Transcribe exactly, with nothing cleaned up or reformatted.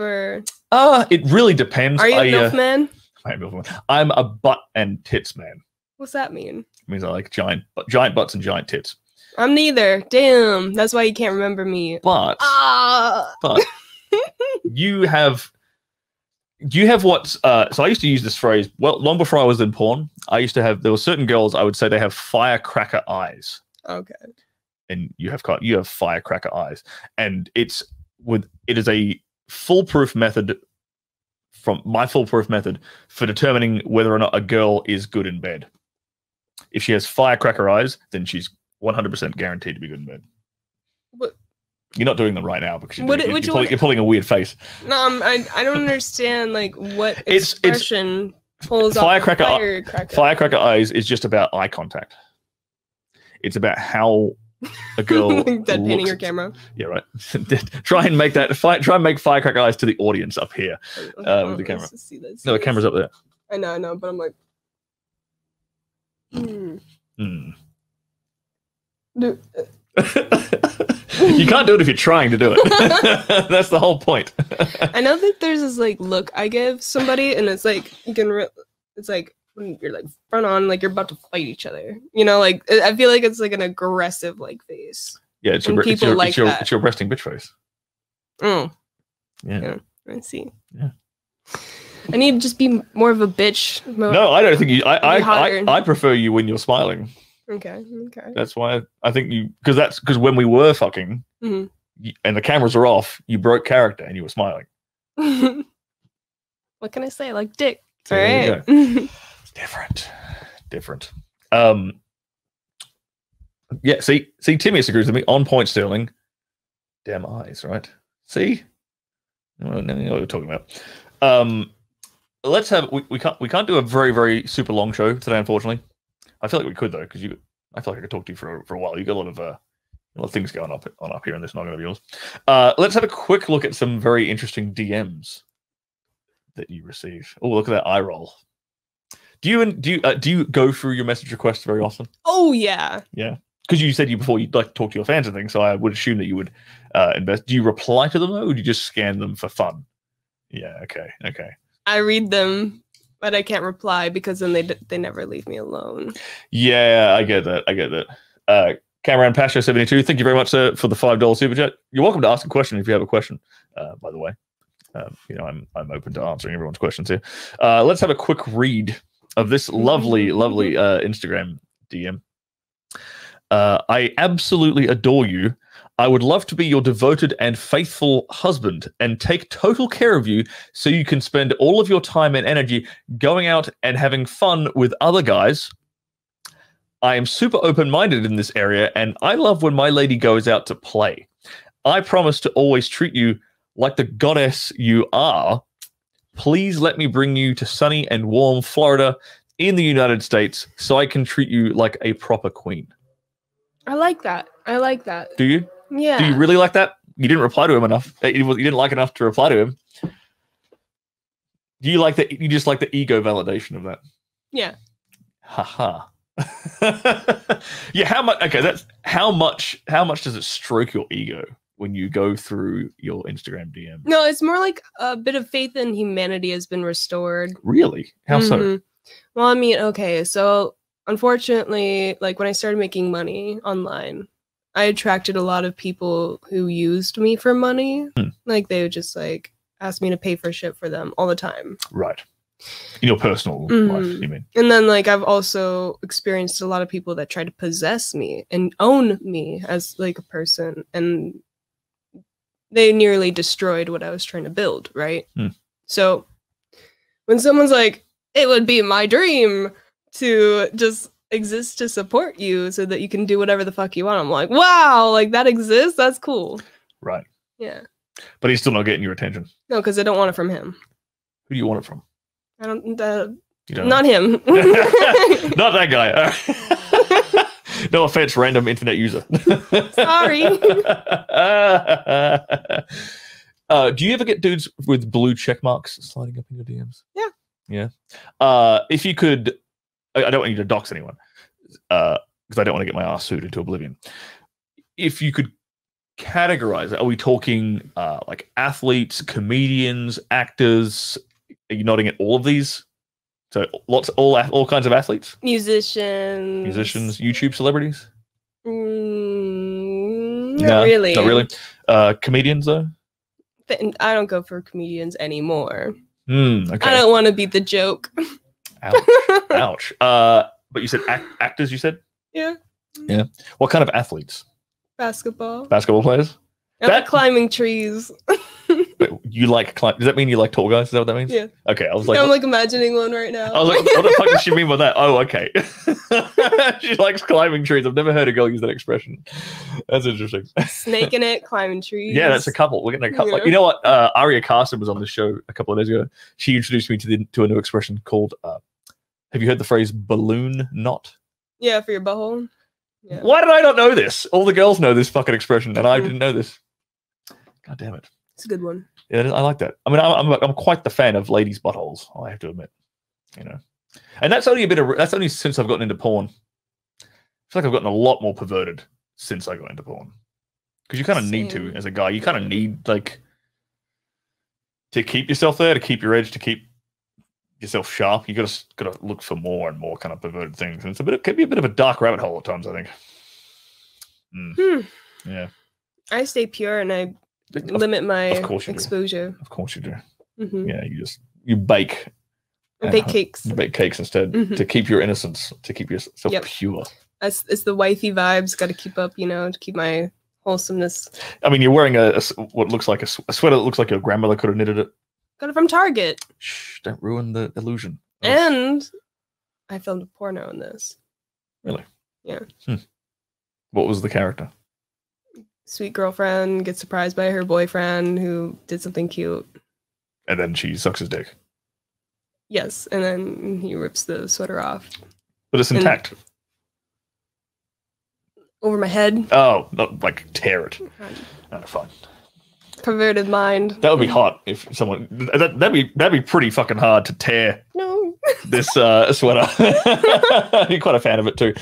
Or uh, it really depends. Are you a milf man? I am a milf man. I'm a butt and tits man. What's that mean? It means I like giant, giant butts and giant tits. I'm neither. Damn, that's why you can't remember me. But, ah. but you have, you have what? Uh, so I used to use this phrase well long before I was in porn. I used to have there were certain girls I would say they have firecracker eyes. Okay. And you have you have firecracker eyes, and it's with it is a foolproof method from my foolproof method for determining whether or not a girl is good in bed. If she has firecracker eyes, then she's one hundred percent guaranteed to be good in bed. What? You're not doing them right now because you're, what, doing, you're, you're, pulling, you're pulling a weird face. No, I'm, I I don't understand like what it's, expression it's, pulls firecracker, off firecracker. Firecracker eyes is just about eye contact. It's about how a girl dead painting your camera. Yeah, right. Try and make that fi try and make firecracker eyes to the audience up here. Okay, uh, with the camera. See this. No, the camera's up there. I know, I know, but I'm like, mm. Mm. Do you can't do it if you're trying to do it. That's the whole point. I know that there's this like look I give somebody, and it's like you can. Re it's like. When you're like front on, like you're about to fight each other, you know, like I feel like it's like an aggressive like face. Yeah, it's your, it's your, like it's your, it's your resting bitch face. Mm. Yeah. Yeah, I see. Yeah, I need to just be more of a bitch. More, no, I don't think you. I I, I I prefer you when you're smiling. Okay, okay. That's why I, I think you because that's because when we were fucking mm-hmm. you, and the cameras were off, you broke character and you were smiling. What can I say? Like dick. All there right. Different, different. Um, yeah, see, see, Timmyus agrees with me on point, Stirling. Damn eyes, right? See, I don't know what we're talking about. Um, let's have we, we can't we can't do a very very super long show today, unfortunately. I feel like we could though, because you, I feel like I could talk to you for for a while. You got a lot of uh, a lot of things going up on up here, and this is not going to be yours. Uh, let's have a quick look at some very interesting D Ms that you receive. Oh, look at that eye roll. Do you do you, uh, do you go through your message requests very often? Oh yeah, yeah. Because you said you before you'd like to talk to your fans and things, so I would assume that you would uh, invest. Do you reply to them though, or do you just scan them for fun? Yeah. Okay. Okay. I read them, but I can't reply because then they d they never leave me alone. Yeah, I get that. I get that. Uh, Cameron Pasha seventy two. Thank you very much, sir, for the five dollar super chat. You're welcome to ask a question if you have a question. Uh, by the way, uh, you know I'm I'm open to answering everyone's questions here. Uh, let's have a quick read of this lovely, lovely uh, Instagram D M. Uh, I absolutely adore you. I would love to be your devoted and faithful husband and take total care of you so you can spend all of your time and energy going out and having fun with other guys. I am super open-minded in this area, and I love when my lady goes out to play. I promise to always treat you like the goddess you are. Please let me bring you to sunny and warm Florida in the United States so I can treat you like a proper queen. I like that. I like that. Do you? Yeah. Do you really like that? You didn't reply to him enough. You didn't like enough to reply to him. Do you like that? You just like the ego validation of that? Yeah. Haha. -ha. Yeah. How much? Okay. That's how much. How much does it stroke your ego when you go through your Instagram D M? No, it's more like a bit of faith in humanity has been restored. Really? How mm-hmm. so? Well, I mean, okay, so unfortunately, like when I started making money online, I attracted a lot of people who used me for money. Hmm. Like they would just like ask me to pay for shit for them all the time. Right. In your personal mm-hmm. life, you mean? And then like I've also experienced a lot of people that try to possess me and own me as like a person, and they nearly destroyed what I was trying to build, right? Mm. So when someone's like, it would be my dream to just exist to support you so that you can do whatever the fuck you want. I'm like, wow, like that exists? That's cool. Right. Yeah. But he's still not getting your attention. No, because I don't want it from him. Who do you want it from? I don't... Uh, you don't not know. Him. Not that guy. All right. No offense, random internet user. Sorry. Uh, do you ever get dudes with blue check marks sliding up in your D Ms? Yeah. Yeah. Uh, if you could, I, I don't want you to dox anyone because uh, I don't want to get my ass sued into oblivion. If you could categorize it? Are we talking uh, like athletes, comedians, actors? Are you nodding at all of these? So lots, all all kinds of athletes, musicians, musicians, YouTube celebrities. Mm, not nah, really. Not really. Uh, comedians though. I don't go for comedians anymore. Mm, okay. I don't want to be the joke. Ouch. Ouch. Uh, but you said act actors. You said. Yeah. Yeah. What kind of athletes? Basketball. Basketball players. I like climbing trees. You like climb? Does that mean you like tall guys? Is that what that means? Yeah. Okay. I was like, I'm like imagining one right now. I was like, what the fuck does she mean by that? Oh, okay. She likes climbing trees. I've never heard a girl use that expression. That's interesting. Snaking it, climbing trees. Yeah, that's a couple. We're getting a couple. Yeah. Like, you know what? Uh, Aria Carson was on the show a couple of days ago. She introduced me to the to a new expression called. Uh, have you heard the phrase balloon knot? Yeah, for your butthole. Yeah. Why did I not know this? All the girls know this fucking expression, and I didn't know this. God damn it. It's a good one. Yeah, I like that. I mean, I'm, I'm I'm quite the fan of ladies' buttholes. I have to admit, you know, and that's only a bit of that's only since I've gotten into porn. I feel like I've gotten a lot more perverted since I got into porn, because you kind of need to as a guy. You kind of need like to keep yourself there, to keep your edge, to keep yourself sharp. You gotta gotta look for more and more kind of perverted things, and it's a bit it can be a bit of a dark rabbit hole at times. I think. Mm. Hmm. Yeah. I stay pure, and I. Limit my of course you exposure. Do. Of course you do. Mm-hmm. Yeah, you just you bake. Bake cakes. You bake cakes instead mm-hmm. to keep your innocence, to keep yourself yep. pure. That's it's the wifey vibes. Got to keep up, you know, to keep my wholesomeness. I mean, you're wearing a, a what looks like a, a sweater that looks like your grandmother could have knitted it. Got it from Target. Shh! Don't ruin the illusion. Oh. And I filmed a porno in this. Really? Yeah. Hmm. What was the character? Sweet girlfriend gets surprised by her boyfriend who did something cute. And then she sucks his dick. Yes, and then he rips the sweater off. But it's intact. And over my head. Oh, not like tear it. Oh, fine. Perverted mind. That would be hot if someone that that'd be that'd be pretty fucking hard to tear. No. This uh, sweater. I'd be quite a fan of it too.